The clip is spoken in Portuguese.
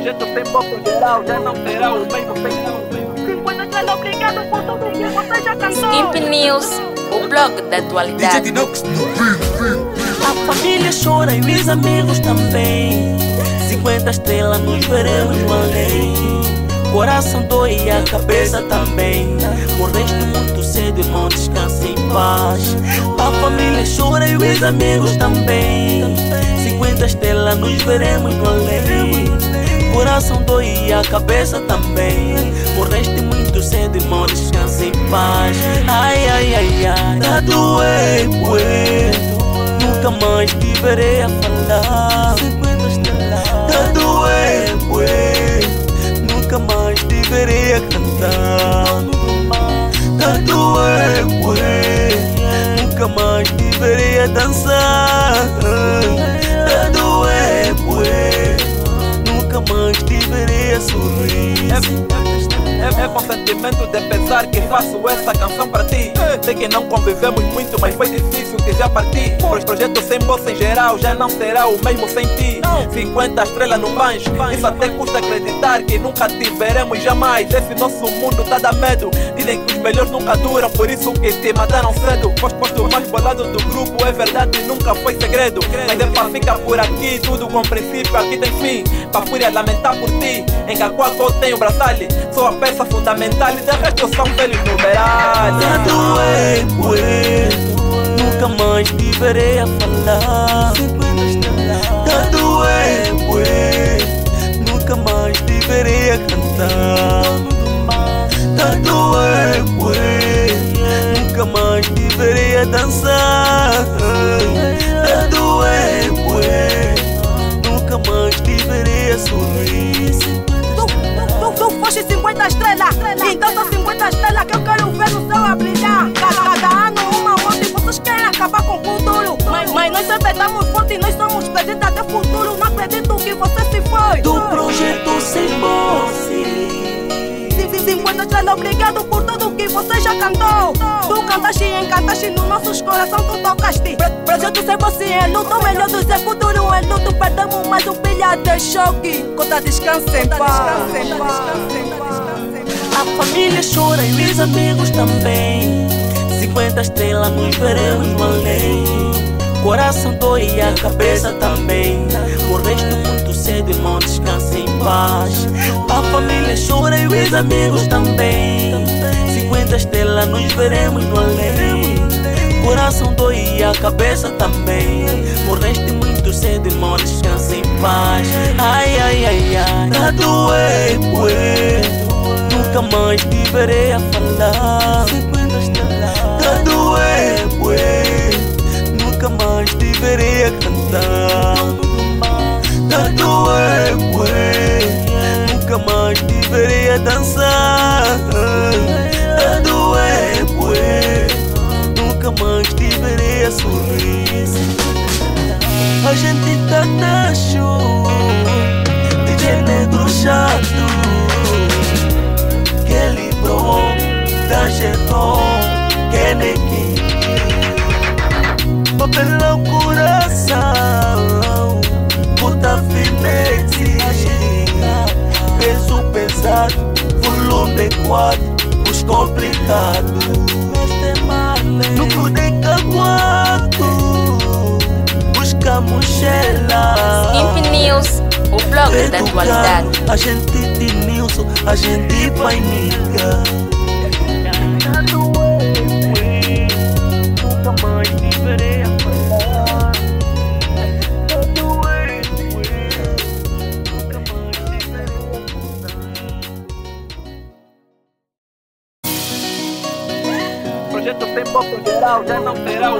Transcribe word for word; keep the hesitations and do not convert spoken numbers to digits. projeto sem você geral já não terá o mesmo feijão. cinquenta Estrela, obrigado por tudo que você já cantou. Skimpy News, o blog da atualidade. D J Dinox. A família chora e os amigos também. cinquenta Estrela, nos veremos no além. Coração dói e a cabeça também. O resto muito cedo, irmão, descansa em paz. A família chora e os amigos também. cinquenta Estrela, nos veremos no além. Coração dói e a cabeça também. O resto muito cedo, irmão, descansa em paz. Ai, ai, ai, ai, tá doendo, ué. Nunca mais te verei a falar. cinquenta Estrela, tá doendo, ué. Nunca mais te verei a cantar. Tá doendo, ué. Nunca mais te verei a dançar. Tá doendo, ué. Nunca mais te verei a sorrir. É com sentimento de pensar que faço essa canção pra ti. Sei que não convivemos muito, mas foi difícil que já parti. Pois projeto sem você em geral já não será o mesmo sem ti. cinquenta Estrela no banjo, isso até custa acreditar que nunca te veremos jamais. Esse nosso mundo tá da medo, dizem que os melhores nunca duram, por isso que te mataram cedo. Pois posto mais bolado do grupo, é verdade, nunca foi segredo. Mas é pra ficar por aqui, tudo com princípio, aqui tem fim. Pra fúria lamentar por ti, em Cacoacó tenho braçalho. Sou a peça fundamental e de resto são velhos numerais. Tá doendo, ué. Nunca mais te verei a falar. Tá doendo, ué. Nunca mais te verei a cantar. Tá doendo, ué. Nunca mais te verei a dançar. Tá doendo, ué. Nunca mais te verei a sorrir. Tu foste cinquenta Estrela, então são cinquenta Estrela que eu quero ver no céu a brilhar. Cada ano uma morte, vocês querem acabar com o futuro. Mas, mas nós sempre estamos fortes, nós somos presentes até o futuro. Não acredito que você se foi do projeto sem você. cinquenta Estrela, obrigado por tudo que você já cantou. Tu cantaste e encantaste nos nossos corações, tu tocaste. Projeto sem você é luto, é luto, é futuro, é luto. Perdemos mais um bilhão de choque. Conta descansa em paz. A família chora e os amigos também. cinquenta Estrelas, nos veremos no além. Coração dói e a cabeça também. O resto muito cedo, irmão, descansa em paz. A família chora e os amigos também. cinquenta Estrelas, nos veremos no além. Coração dói e a cabeça também. Morreste muito cedo, irmão, descansa em paz. Ai, ai, ai, ai, tá doendo, ué. Nunca mais te verei a falar. Tá doendo, ué. Nunca mais te verei a cantar. Tá doendo, ué. Nunca mais te verei a dançar. Tá doendo, ué. Nunca mais te verei a sorrir. A gente tá na show, D J Negro Chato, Kelly Bro, Tangeron, Kennedy. Papelão coração, puta finete. Peso pesado, volume quatro, os complicados. Núcleo de Caguaco, buscamos Xela. Skimpy News, o blog da atualidade. A gente de News, a gente vai niga. Tá doendo, ué. Nunca mais te verei a falar. Tá doendo, ué. Nunca mais te verei a falar. Projeto sem você geral já não terá o